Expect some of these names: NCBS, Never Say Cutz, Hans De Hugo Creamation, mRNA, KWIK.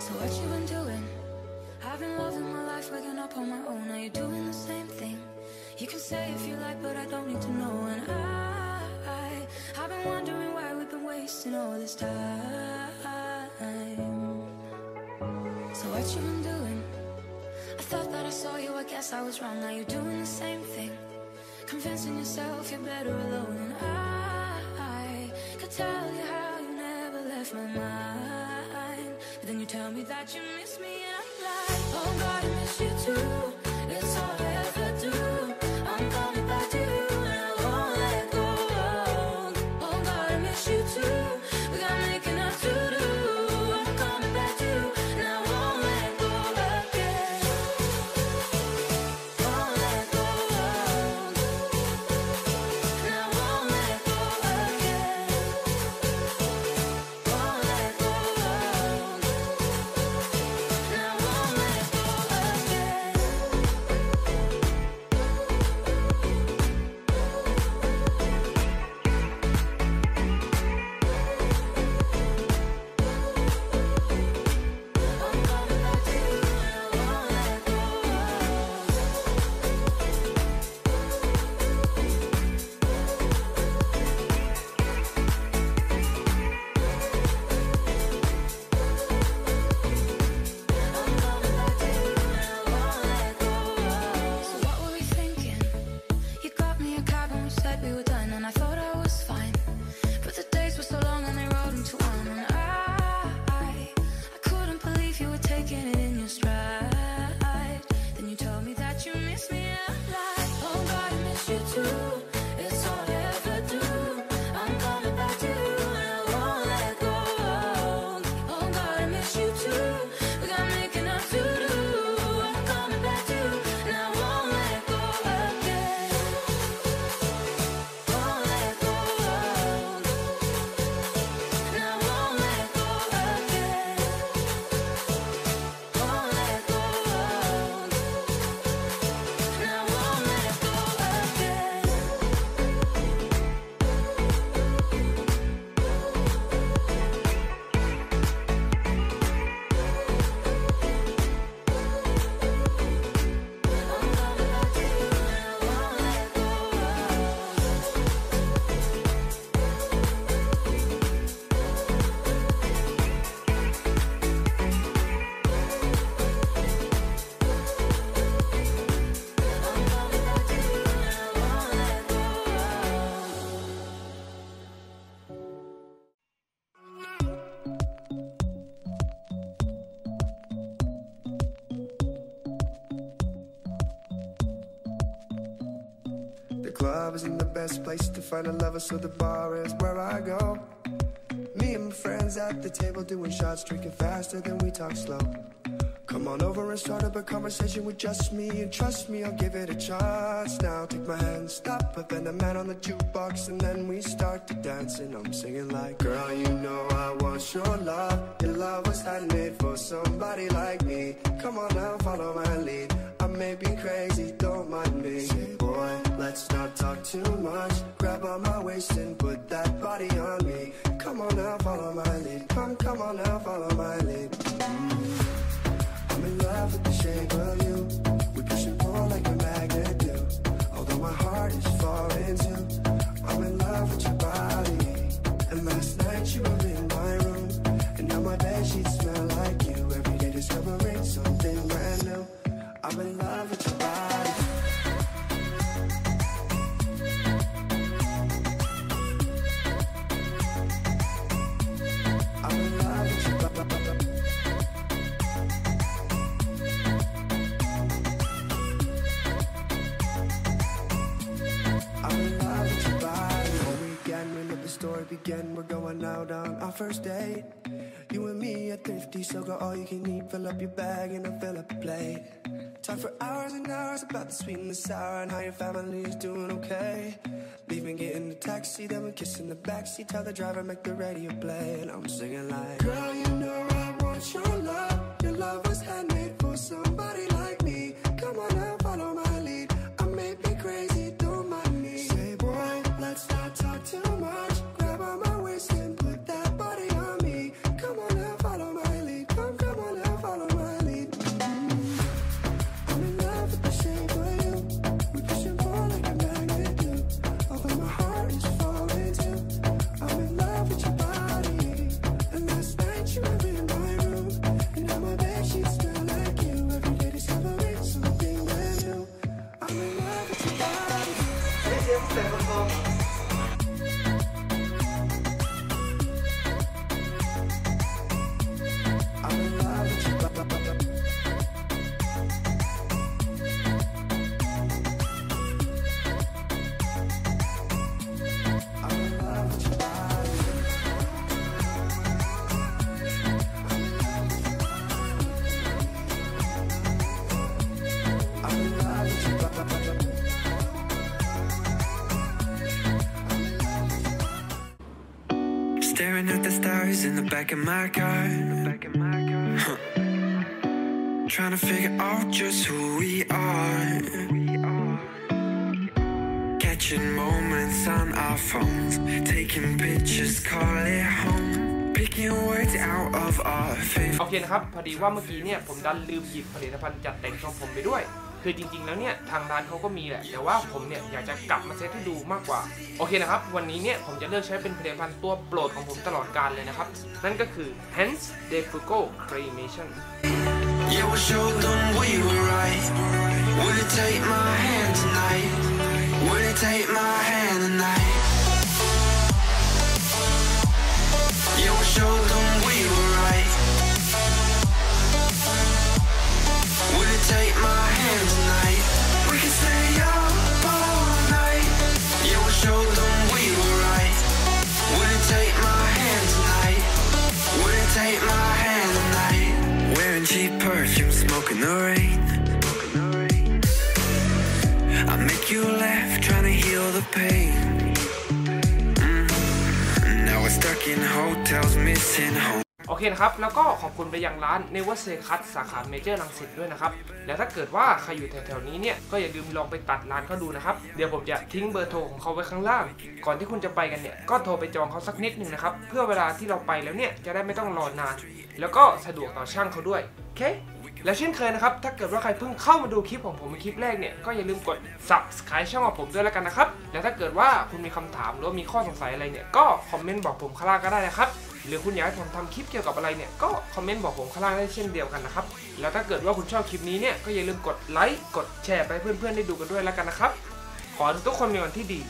So what you been doing? I've been loving my life, waking up on my own. Now you're doing the same thing. You can say if you like, but I don't need to know. And I've been wondering why we've been wasting all this time. So what you been doing? I thought that I saw you, I guess I was wrong. Now you're doing the same thing, convincing yourself you're better alone. And I could tell you how you never left my mind, but then you tell me that you miss me, and I'm like, oh God, I miss you too. It's all I ever do. I'm coming back to you, and I won't let go. Oh God, I miss you too. We got making up to do. I'm coming back to you, and I won't let go again. Won't let go. And I won't let go again. Won't let go. And I won't let go again. I'm coming back to you, and I won't let go. I'm coming back to you, and I won't let go. So what were we thinking? You got me a cab and we said we were done, and I thought I was fine, but the days were so long and they rolled into one. And I couldn't believe you were taking it in your stride. Then you told me that you miss me, and I'm like, oh God, I miss you too. It's all I ever do. I'm coming back to you, and I won't let go. Oh God, I miss you too. We got making up to do. I'm coming back to you, and I won't let go again. Won't let go. And I won't let go again. Won't let go. And I won't let go again. I'm coming back to you, and I won't let go. I'm coming back to you, and I won't let go. The club isn't the best place to find a lover, so the bar is where I go. Me and my friends at the table doing shots, drinking faster than we talk slow. Come on over and start up a conversation with just me, and trust me, I'll give it a chance. Now take my hand, stop, but then the man on the jukebox, and then we start to dance, and I'm singing like, girl, you know I want your love. Your love was handmade for somebody like me. Come on now, follow my lead. I may be crazy, don't mind me. Say, boy, let's not talk too much. Grab on my waist and put that body on me. Come on now, follow my lead. Come on now, follow my lead. I'm in love with the shape of you. We push and pull like a magnet do. Although my heart is falling too, I'm in love with your body. And last night you were in my room, and now my bed sheets smell like you. Every day discovering something brand new. I'm in love with your body. I'm in love with your body. I'm in love with your body. All weekend we let the story begin. We're going out on our first date. You and me are thrifty, so go all you can eat. Fill up your bag and I'll fill up a plate. Talk for hours and hours about the sweet and the sour, and how your family is doing okay. Leaving, getting a taxi, then we kiss in the backseat. Tell the driver, make the radio play, and I'm singing like, girl, you know I want your love. Your love was handmade for somebody like me. Come on now, follow my lead. I may be crazy, don't mind me. Say, boy, let's not talk too much. Grab on my waist and put that body on me. Come on now, follow my lead. Come on now. staring at the stars in the back of my car, trying to figure out just who we are. Catching moments on our phones, taking pictures, call it home, picking words out of our favorite. โอเค นะครับ พอดีว่าเมื่อกี้เนี่ยผมดันลืมหยิบผลิตภัณฑ์จัดแต่งของผมไปด้วย คือจริงๆแล้วเนี่ยทางร้านเขาก็มีแหละแต่ว่าผมเนี่ยอยากจะกลับมาเซตให้ดูมากกว่าโอเคนะครับวันนี้เนี่ยผมจะเลือกใช้เป็นผลิตภัณฑ์ตัวโปรดของผมตลอดกาลเลยนะครับนั่นก็คือ Hans De Hugo Creamation โอเคนะครับแล้วก็ขอบคุณไปยังร้าน Never Say Cutz สาขาเมเจอร์รังสิตด้วยนะครับแล้วถ้าเกิดว่าใครอยู่แถวๆนี้เนี่ยก็อย่าลืมลองไปตัดร้านเขาดูนะครับเดี๋ยวผมจะทิ้งเบอร์โทรของเขาไว้ข้างล่างก่อนที่คุณจะไปกันเนี่ยก็โทรไปจองเขาสักนิดนึงนะครับเพื่อเวลาที่เราไปแล้วเนี่ยจะได้ไม่ต้องรอนานแล้วก็สะดวกต่อช่างเขาด้วยโอเคและเช่นเคยนะครับถ้าเกิดว่าใครเพิ่งเข้ามาดูคลิปของผมเป็นคลิปแรกเนี่ยก็อย่าลืมกด Subscribe ช่องของผมด้วยแล้วกันนะครับและถ้าเกิดว่าคุณมีคำถามหรือมีข้อสงสัยอะไรเนี่ยก็คอมเมนต์บอกผมข้างล่างก็ได้นะครับหรือคุณอยากให้ผมทำคลิปเกี่ยวกับอะไรเนี่ยก็คอมเมนต์บอกผมข้างล่างได้เช่นเดียวกันนะครับแล้วถ้าเกิดว่าคุณชอบคลิปนี้เนี่ยก็อย่าลืมกดไลค์กดแชร์ไปเพื่อนๆได้ดูกันด้วยแล้วกันนะครับขอทุกคนมีวันที่ดี